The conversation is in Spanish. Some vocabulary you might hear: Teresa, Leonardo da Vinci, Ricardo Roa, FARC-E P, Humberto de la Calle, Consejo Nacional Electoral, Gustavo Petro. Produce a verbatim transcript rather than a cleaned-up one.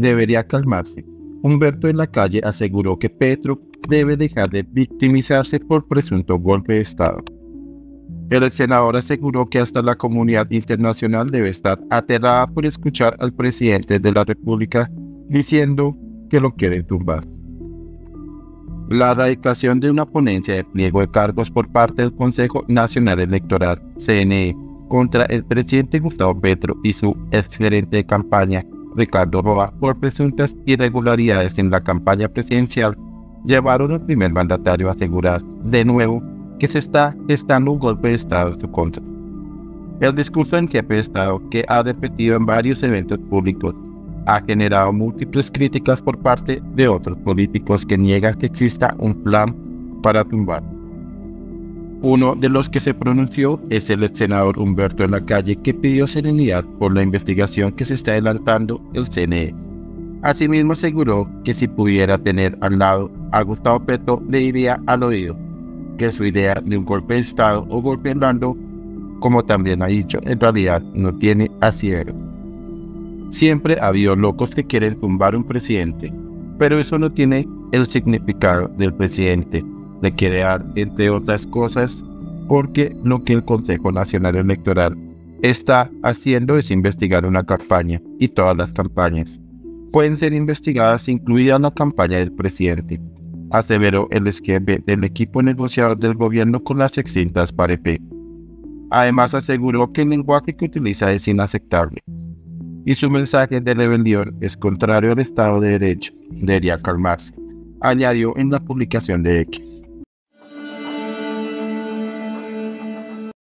debería calmarse. Humberto de la Calle aseguró que Petro debe dejar de victimizarse por presunto golpe de Estado. El ex senador aseguró que hasta la comunidad internacional debe estar aterrada por escuchar al presidente de la República diciendo que lo quieren tumbar. La radicación de una ponencia de pliego de cargos por parte del Consejo Nacional Electoral, C N E, contra el presidente Gustavo Petro y su exgerente de campaña, Ricardo Roa, por presuntas irregularidades en la campaña presidencial, llevaron al primer mandatario a asegurar, de nuevo, que se está gestando un golpe de Estado en su contra. El discurso del jefe de Estado, que ha repetido en varios eventos públicos, ha generado múltiples críticas por parte de otros políticos que niegan que exista un plan para tumbar. Uno de los que se pronunció es el ex senador Humberto de la Calle, que pidió serenidad por la investigación que se está adelantando el C N E. Asimismo aseguró que si pudiera tener al lado a Gustavo Petro le diría al oído que su idea de un golpe de Estado o golpe blando, como también ha dicho, en realidad no tiene asidero. Siempre ha habido locos que quieren tumbar un presidente, pero eso no tiene el significado del presidente. Le quiere dar, entre otras cosas, porque lo que el Consejo Nacional Electoral está haciendo es investigar una campaña, y todas las campañas pueden ser investigadas, incluida la campaña del presidente, aseveró el jefe del equipo negociador del gobierno con las extintas FARC-E P. Además aseguró que el lenguaje que utiliza es inaceptable y su mensaje de rebelión es contrario al Estado de Derecho, debería calmarse, añadió en la publicación de X.